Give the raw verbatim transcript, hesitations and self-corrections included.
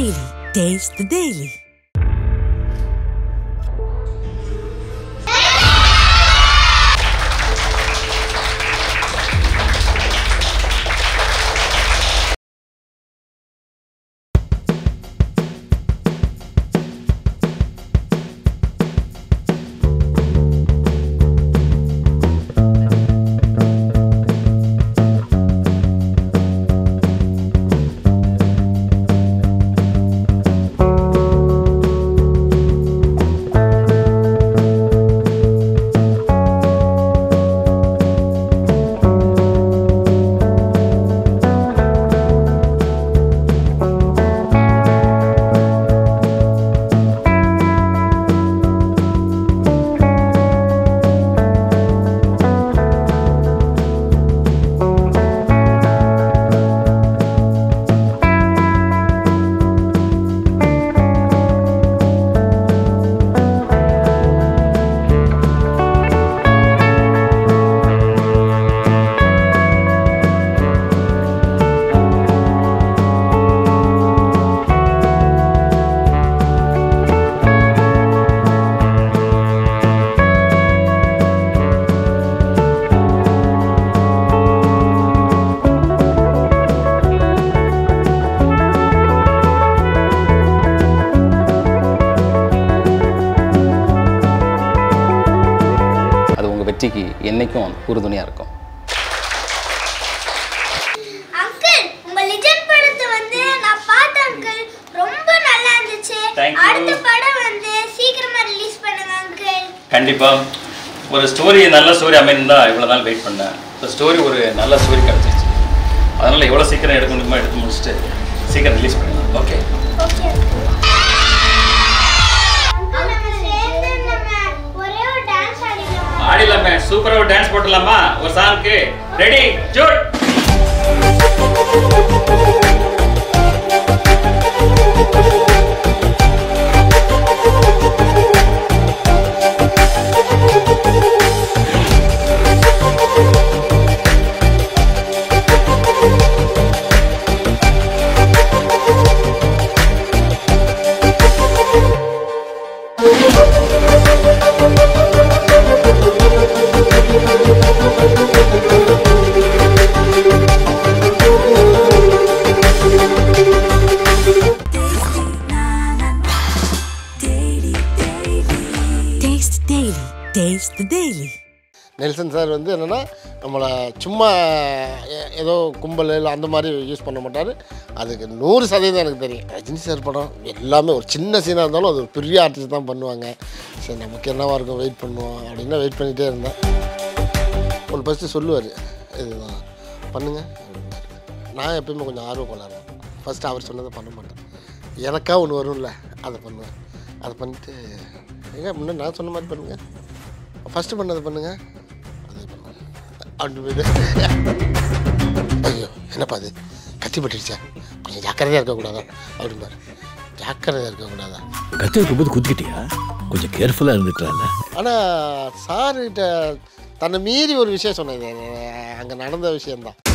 Daily. Taste the Daily. Uncle, you legend Uncle. Story நல்ல story அமைந்தா இவ்வளவு நாள் wait பண்ணேன். ஸ்டோரி ஒரு நல்ல ஸ்டோரி கிடைச்சிடுச்சு. அதனால இவ்வளவு சீக்கிரம் எடுக்க முடியுமா எடுத்து முடிச்சிட்டு சீக்கிரம் ரிலீஸ் பண்ணலாம். Okay. Super dance potalama, or song ke ready, shoot. Taste the Daily. Nelson sir வந்து என்னன்னா நம்மள சும்மா ஏதோ கும்பல் இல்ல அந்த மாதிரி யூஸ் பண்ண மாட்டாரு. அதுக்கு நூறு சதவீதம் எனக்கு தெரியும். ரஜினி சார் படம் எல்லாமே ஒரு சின்ன சீனா இருந்தாலும் அது ஒரு பெரிய ஆர்டிஸ்ட் தான் பண்ணுவாங்க. சரி நமக்கு என்னவா இருக்கும் வெயிட் பண்ணுவோம் அப்படினா வெயிட் பண்ணிட்டே இருந்தேன். ஒரு ஃபர்ஸ்ட் சொல்லுவாரு இதுதான் பண்ணுங்க. நான் எப்பவுமே கொஞ்சம் ஆர்வம் கொள்ளாரு. ஃபர்ஸ்ட் அவர் சொன்னதை பண்ண மாட்டேன். எனக்கா ஒன்று வரும்ல அதை பண்ணுவேன். அதை பண்ணிட்டு ஏங்க முன்ன நான் சொன்ன மாதிரி பண்ணுங்க. First one, that's பண்ணுங்க அது பண்ணுங்க ஐயோ என்ன பாது கத்தி பட்டுச்சா கொஞ்சம் ஜாக்கிரதையா இருக்க கூடாதா அப்படிம்பாரு ஜாக்கிரதையா இருக்க கூடாதா கத்தி குபது குத்திட்டியா கொஞ்சம் கேர்ஃபுல்லா இருந்துட்டல انا சார் கிட்ட தன்னை மீறி ஒரு விஷயம் சொன்னேன் அங்க நடந்த விஷயம் தான்